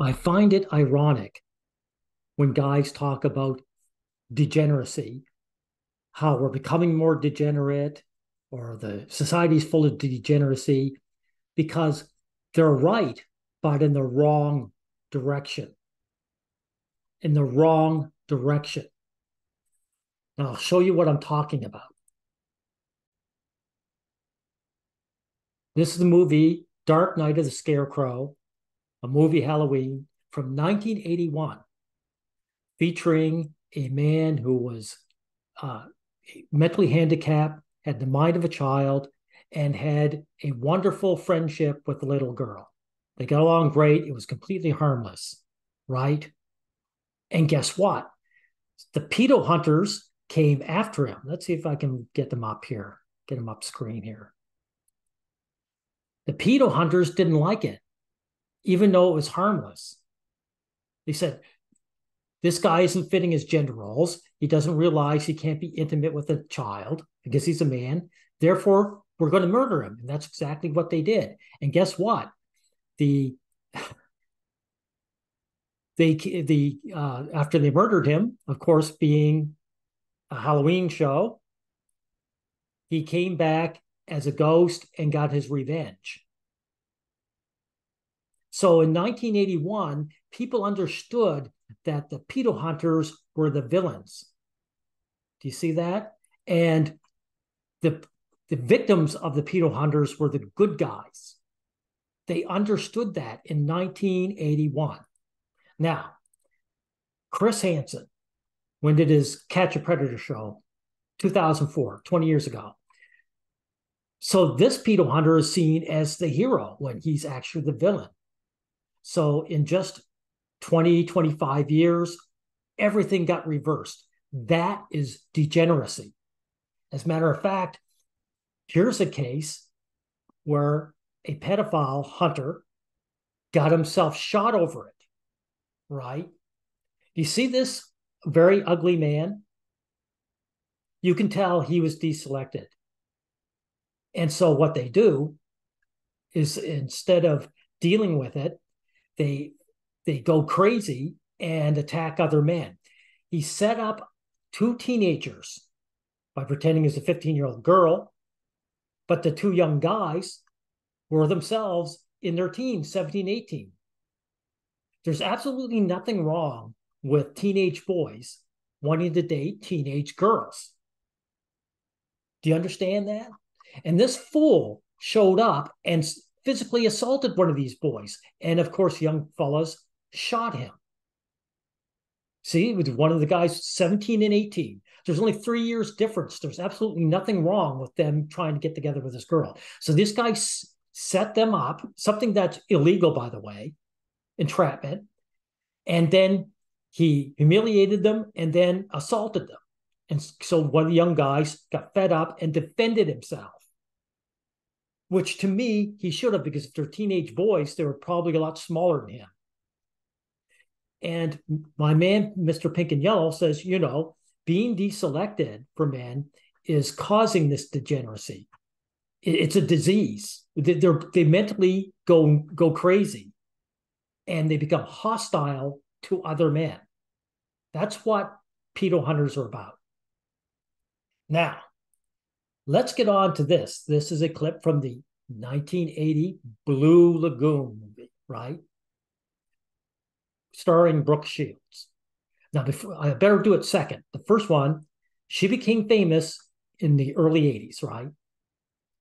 I find it ironic when guys talk about degeneracy, how we're becoming more degenerate, or the society's full of degeneracy, because they're right, but in the wrong direction. In the wrong direction. And I'll show you what I'm talking about. This is the movie Dark Night of the Scarecrow, a movie Halloween from 1981, featuring a man who was mentally handicapped, had the mind of a child, and had a wonderful friendship with the little girl. They got along great. It was completely harmless, right? And guess what? The pedo hunters came after him. Let's see if I can get them up here, get them up screen here. The pedo hunters didn't like it, even though it was harmless. They said, this guy isn't fitting his gender roles. He doesn't realize he can't be intimate with a child because he's a man. Therefore, we're going to murder him. And that's exactly what they did. And guess what? After they murdered him, of course, being a Halloween show, he came back as a ghost and got his revenge. So in 1981, people understood that the pedo hunters were the villains. Do you see that? And the victims of the pedo hunters were the good guys. They understood that in 1981. Now, Chris Hansen, when did his Catch a Predator show? 2004, 20 years ago. So this pedo hunter is seen as the hero when he's actually the villain. So in just 20, 25 years, everything got reversed. That is degeneracy. As a matter of fact, here's a case where a pedophile hunter got himself shot over it, right? You see this very ugly man? You can tell he was deselected. And so what they do is, instead of dealing with it, they go crazy and attack other men. He set up two teenagers by pretending as a 15-year-old girl, but the two young guys were themselves in their teens, 17, 18. There's absolutely nothing wrong with teenage boys wanting to date teenage girls. Do you understand that? And this fool showed up and physically assaulted one of these boys. And of course, young fellas shot him. See, with one of the guys, 17 and 18. There's only 3 years difference. There's absolutely nothing wrong with them trying to get together with this girl. So this guy set them up, something that's illegal, by the way, entrapment. And then he humiliated them and then assaulted them. And so one of the young guys got fed up and defended himself, which to me, he should have, because if they're teenage boys, they were probably a lot smaller than him. And my man, Mr. Pink and Yellow, says, you know, being deselected for men is causing this degeneracy. It's a disease. They mentally go crazy, and they become hostile to other men. That's what pedo hunters are about. Now, let's get on to this. This is a clip from the 1980 Blue Lagoon movie, right? Starring Brooke Shields. Now, I better do it second. The first one, she became famous in the early 80s, right?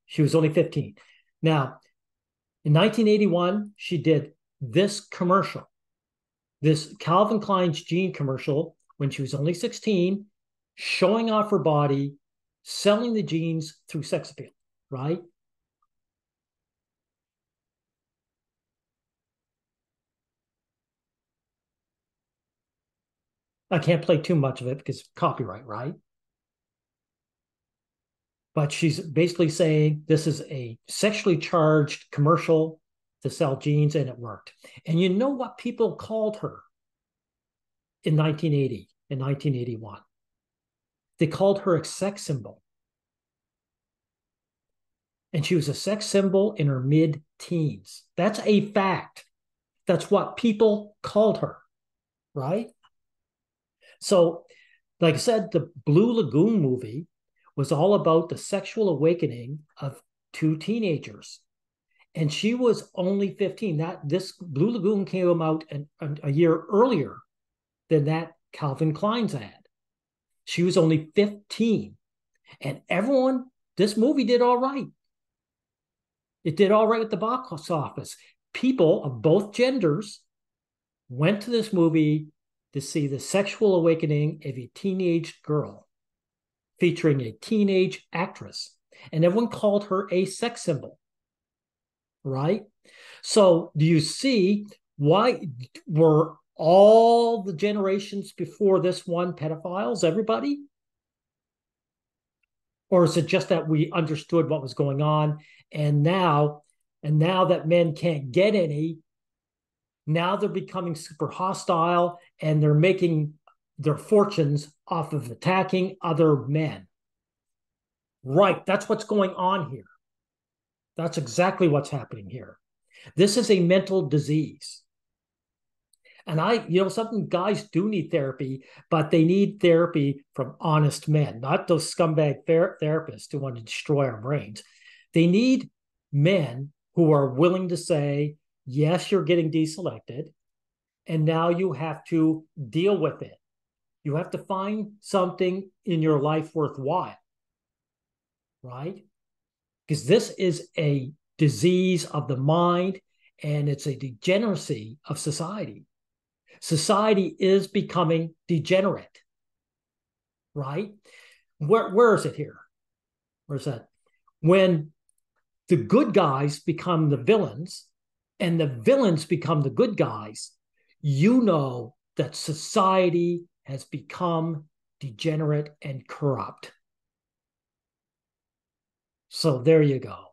She was only 15. Now, in 1981, she did this commercial, this Calvin Klein's jean commercial, when she was only 16, showing off her body, selling the jeans through sex appeal, right? I can't play too much of it because of copyright, right? But she's basically saying this is a sexually charged commercial to sell jeans, and it worked. And you know what people called her in 1980 and 1981? They called her a sex symbol. And she was a sex symbol in her mid-teens. That's a fact. That's what people called her, right? So, like I said, the Blue Lagoon movie was all about the sexual awakening of two teenagers. And she was only 15. This Blue Lagoon came out a year earlier than that Calvin Klein's ad. She was only 15. And everyone, this movie did all right. It did all right at the box office. People of both genders went to this movie to see the sexual awakening of a teenage girl featuring a teenage actress. And everyone called her a sex symbol, right? So do you see why were all the generations before this one pedophiles, everybody? Or is it just that we understood what was going on, and now that men can't get any, now they're becoming super hostile and they're making their fortunes off of attacking other men? Right, that's what's going on here. That's exactly what's happening here. This is a mental disease. And something, guys do need therapy, but they need therapy from honest men, not those scumbag therapists who want to destroy our brains. They need men who are willing to say, yes, you're getting deselected, and now you have to deal with it. You have to find something in your life worthwhile, right? Because this is a disease of the mind, and it's a degeneracy of society. Society is becoming degenerate, right? Where is it here? Where's that? When the good guys become the villains and the villains become the good guys, you know that society has become degenerate and corrupt. So there you go.